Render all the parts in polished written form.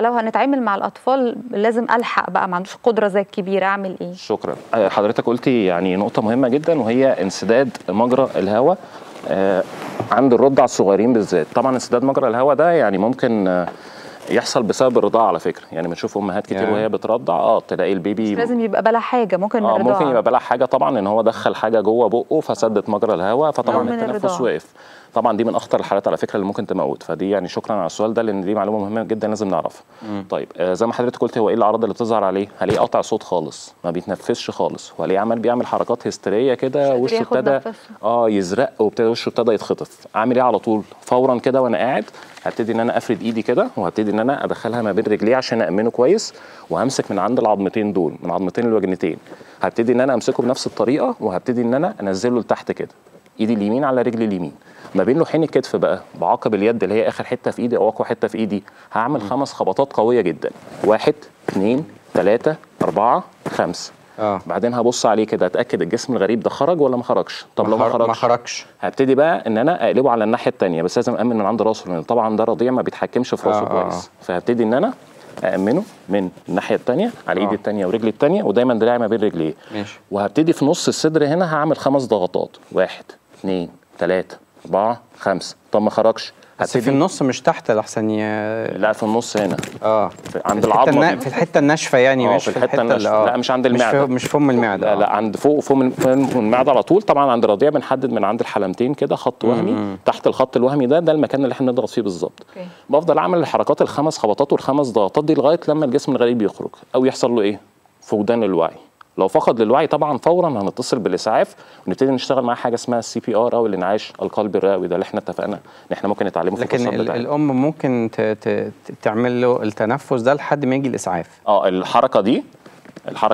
لو هنتعامل مع الأطفال لازم ألحق بقى، ما عندوش قدرة زي الكبير، أعمل إيه؟ شكرا. حضرتك قلتي يعني نقطة مهمة جدا، وهي انسداد مجرى الهواء عند الرضع الصغيرين بالذات. طبعا انسداد مجرى الهواء ده يعني ممكن يحصل بسبب الرضاعة على فكرة، يعني بنشوف أمهات كتير وهي بترضع تلاقي البيبي مش لازم يبقى بلا حاجة، ممكن الرضاعة ممكن يبقى بلا حاجة طبعا، إن هو دخل حاجة جوه بقه فسدت مجرى الهواء، فطبعا التنفس وقف. طبعا دي من اخطر الحالات على فكره اللي ممكن تموت، فدي يعني شكرا على السؤال ده لان دي معلومه مهمه جدا لازم نعرفها. طيب زي ما حضرتك قلت، هو ايه الاعراض اللي بتظهر عليه؟ هلاقيه قطع صوت خالص، ما بيتنفسش خالص، وهلاقيه عمال بيعمل حركات هستيريه كده، وشه ابتدى يزرق وابتدى وشه ابتدى يتخطف. اعمل ايه على طول؟ فورا كده وانا قاعد هبتدي ان انا افرد ايدي كده، وهبتدي ان انا ادخلها ما بين رجلي عشان أأمنه كويس، وهمسك من عند العظمتين دول، من عظمتين الوجنتين، هبتدي ان انا امسكه بنفس الطريقه، وهبتدي ان انا انزله لتحت كده، ايدي اليمين على رجلي اليمين. ما بين لوحين الكتف بقى بعقب اليد اللي هي اخر حته في ايدي او اقوى حته في ايدي، هعمل 5 خبطات قويه جدا، 1 2 3 4 5. بعدين هبص عليه كده اتاكد الجسم الغريب ده خرج ولا ما خرجش. طب لو ما خرجش هبتدي بقى ان انا اقلبه على الناحيه الثانيه، بس لازم امن من عند راسه لان طبعا ده رضيع ما بيتحكمش في راسه كويس، فهبتدي ان انا أأمنه من الناحية التانية على إيدي التانية ورجلي التانية، ودايما دراعي ما بين رجليه. ماشي. وهبتدي في نص الصدر هنا هعمل 5 ضغطات، 1 2 3 4 5. طب ما خرجش بس في النص مش تحت لحسن لا في النص هنا عند العظمه في الحته الناشفه، يعني مش في الحته الناشفه، لا مش عند المعده، مش فم المعده، لا عند فوق فم المعده على طول. طبعا عند الرضيع بنحدد من عند الحلمتين كده خط وهمي، تحت الخط الوهمي ده المكان اللي احنا بنضغط فيه بالظبط. بفضل اعمل الحركات ال5 خبطات وال5 ضغطات دي لغايه لما الجسم الغريب يخرج او يحصل له ايه؟ فقدان الوعي. لو فقد للوعي طبعا فورا هنتصل بالاسعاف ونبتدي نشتغل معاه حاجه اسمها CPR او الانعاش القلبي الرئوي، ده اللي احنا اتفقنا ان احنا ممكن نتعلمه في الكورسات بتاعتنا. لكن الام ممكن تعمل له التنفس ده لحد ما يجي الاسعاف. الحركه دي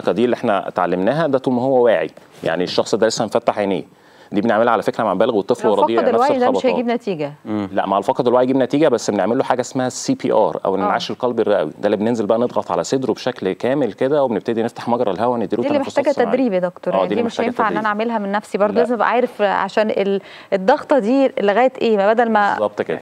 اللي احنا اتعلمناها ده طول ما هو واعي، يعني الشخص ده لسه مفتح عينيه، دي بنعملها على فكره مع بالغ والطفل والرضيع نفس الخبطات. ده مش هيجيب نتيجه. لا مع الفقد الوعي يجيب نتيجه، بس بنعمل له حاجه اسمها CPR او الانعاش القلبي الرئوي، ده اللي بننزل بقى نضغط على صدره بشكل كامل كده، وبنبتدي نفتح مجرى الهواء نديله تنفس. دي محتاجه تدريب يا دكتور، يعني دي مش هينفع ان انا اعملها من نفسي، برضه لازم ابقى عارف عشان الضغطه دي لغايه ايه، ما بدل ما بالظبط كده